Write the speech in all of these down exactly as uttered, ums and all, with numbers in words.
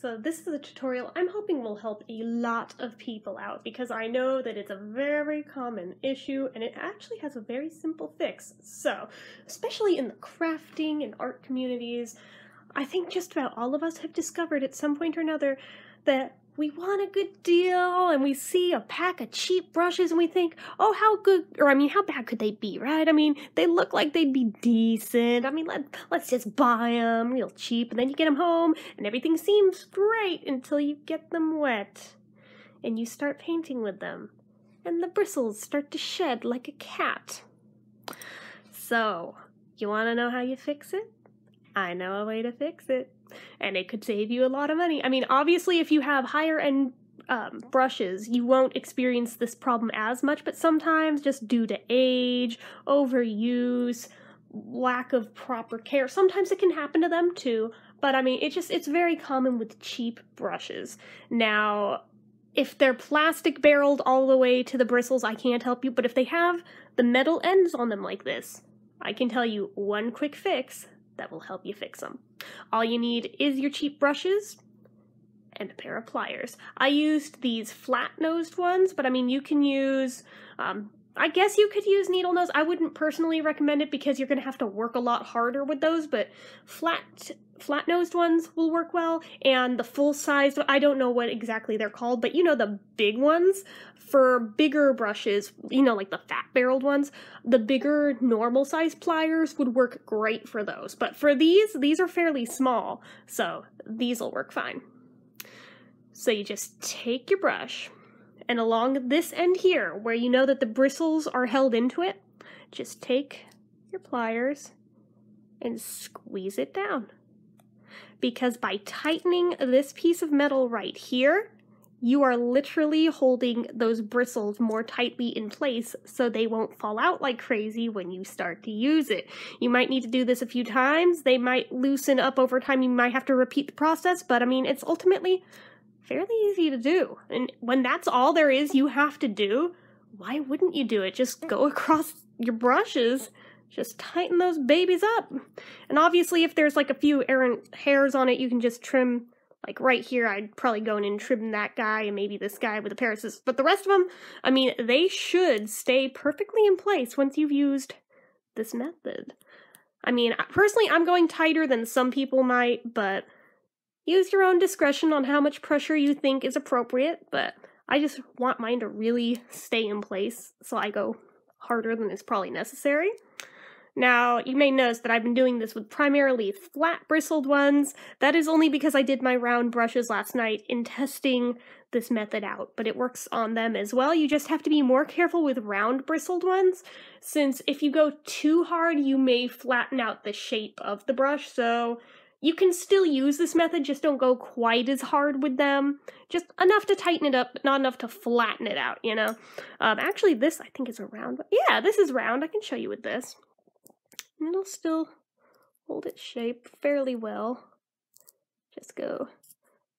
So this is a tutorial I'm hoping will help a lot of people out, because I know that it's a very common issue and it actually has a very simple fix. So, especially in the crafting and art communities, I think just about all of us have discovered at some point or another that we want a good deal and we see a pack of cheap brushes and we think, oh, how good, or I mean, how bad could they be, right? I mean, they look like they'd be decent. I mean, let, let's just buy them real cheap, and then you get them home and everything seems great until you get them wet and you start painting with them and the bristles start to shed like a cat. So, you want to know how you fix it? I know a way to fix it. And it could save you a lot of money. I mean, obviously, if you have higher-end um, brushes, you won't experience this problem as much, but sometimes just due to age, overuse, lack of proper care, sometimes it can happen to them too. But I mean, it just, it's very common with cheap brushes. Now, if they're plastic barreled all the way to the bristles, I can't help you, but if they have the metal ends on them like this, I can tell you one quick fix that will help you fix them. All you need is your cheap brushes and a pair of pliers. I used these flat-nosed ones, but I mean, you can use, um, I guess you could use needle nose. I wouldn't personally recommend it because you're gonna have to work a lot harder with those, but flat, flat-nosed ones will work well, and the full-sized, I don't know what exactly they're called, but you know, the big ones for bigger brushes, you know, like the fat-barreled ones, the bigger normal-sized pliers would work great for those, but for these, these are fairly small, so these will work fine. So you just take your brush, and along this end here, where you know that the bristles are held into it, just take your pliers and squeeze it down. Because by tightening this piece of metal right here, you are literally holding those bristles more tightly in place so they won't fall out like crazy when you start to use it. You might need to do this a few times. They might loosen up over time. You might have to repeat the process, but I mean, it's ultimately fairly easy to do. And when that's all there is you have to do, why wouldn't you do it? Just go across your brushes. Just tighten those babies up. And obviously if there's like a few errant hairs on it, you can just trim, like right here, I'd probably go in and trim that guy and maybe this guy with a pair of scissors. But the rest of them, I mean, they should stay perfectly in place once you've used this method. I mean, personally, I'm going tighter than some people might, but use your own discretion on how much pressure you think is appropriate. But I just want mine to really stay in place, so I go harder than is probably necessary. Now, you may notice that I've been doing this with primarily flat-bristled ones. That is only because I did my round brushes last night in testing this method out, but it works on them as well. You just have to be more careful with round-bristled ones, since if you go too hard, you may flatten out the shape of the brush, so you can still use this method, just don't go quite as hard with them. Just enough to tighten it up, but not enough to flatten it out, you know? Um, actually, this, I think, is a round. Yeah, this is round. I can show you with this. And it'll still hold its shape fairly well. Just go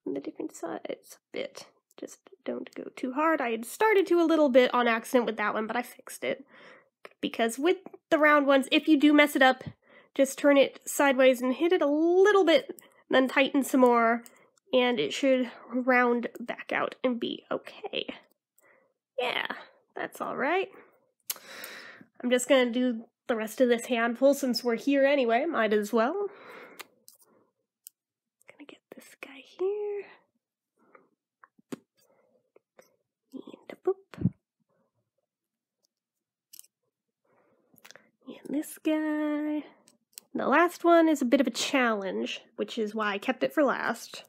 on the different sides a bit. Just don't go too hard. I had started to a little bit on accident with that one, but I fixed it. Because with the round ones, if you do mess it up, just turn it sideways and hit it a little bit, then tighten some more, and it should round back out and be okay. Yeah, that's all right. I'm just gonna do the rest of this handful, since we're here anyway, might as well. Gonna get this guy here. And a boop. And this guy. The last one is a bit of a challenge, which is why I kept it for last.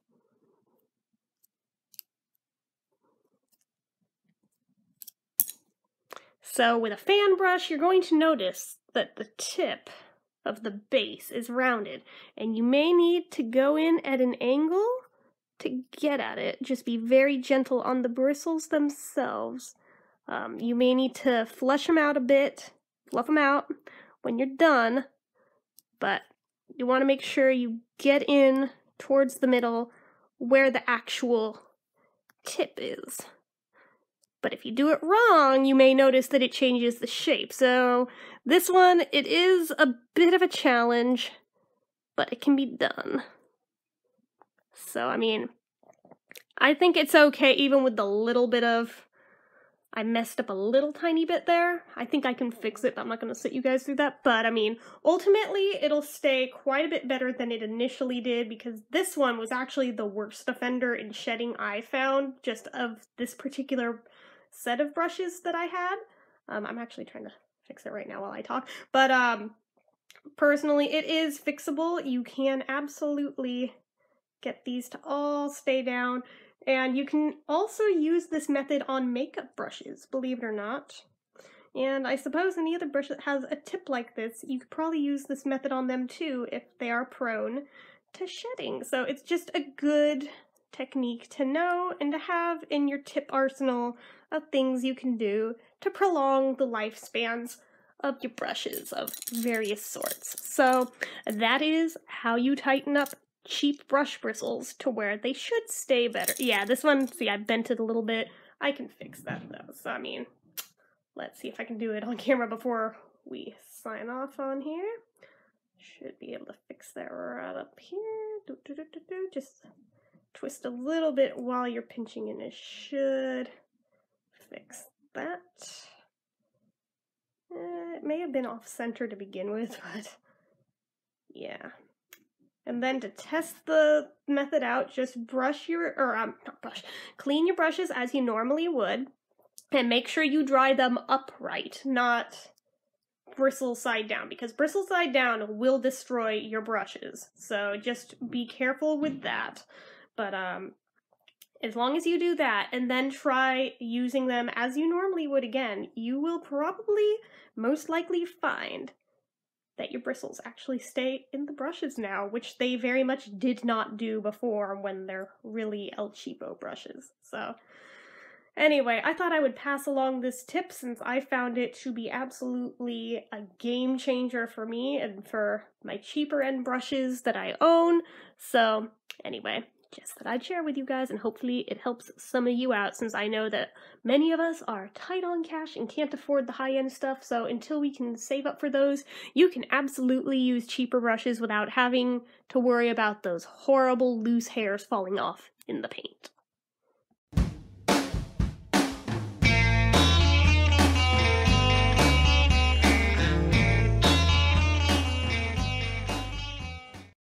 So with a fan brush, you're going to notice that the tip of the base is rounded, and you may need to go in at an angle to get at it. Just be very gentle on the bristles themselves. Um, you may need to flush them out a bit, fluff them out when you're done, but you want to make sure you get in towards the middle where the actual tip is. But if you do it wrong, you may notice that it changes the shape. So this one, it is a bit of a challenge, but it can be done. So, I mean, I think it's okay even with the little bit of, I messed up a little tiny bit there. I think I can fix it, but I'm not going to sit you guys through that. But I mean, ultimately it'll stay quite a bit better than it initially did, because this one was actually the worst offender in shedding I found, just of this particular set of brushes that I had. Um, I'm actually trying to fix it right now while I talk, but um, personally it is fixable. You can absolutely get these to all stay down. And you can also use this method on makeup brushes, believe it or not. And I suppose any other brush that has a tip like this, you could probably use this method on them too if they are prone to shedding. So it's just a good technique to know and to have in your tip arsenal of things you can do to prolong the lifespans of your brushes of various sorts. So that is how you tighten up cheap brush bristles to where they should stay better. Yeah, this one, see, I bent it a little bit. I can fix that though. So I mean, let's see if I can do it on camera before we sign off on here. Should be able to fix that right up here. Do, do, do, do, do. Just twist a little bit while you're pinching and it should fix that. Eh, it may have been off center to begin with, but yeah. And then to test the method out, just brush your, or um, not brush, clean your brushes as you normally would, and make sure you dry them upright, not bristle side down, because bristle side down will destroy your brushes. So just be careful with that. But um, as long as you do that, and then try using them as you normally would again, you will probably most likely find that your bristles actually stay in the brushes now, which they very much did not do before when they're really El Cheapo brushes. So anyway, I thought I would pass along this tip since I found it to be absolutely a game changer for me and for my cheaper end brushes that I own. So anyway, just that I'd share with you guys, and hopefully it helps some of you out, since I know that many of us are tight on cash and can't afford the high-end stuff. So until we can save up for those, you can absolutely use cheaper brushes without having to worry about those horrible loose hairs falling off in the paint.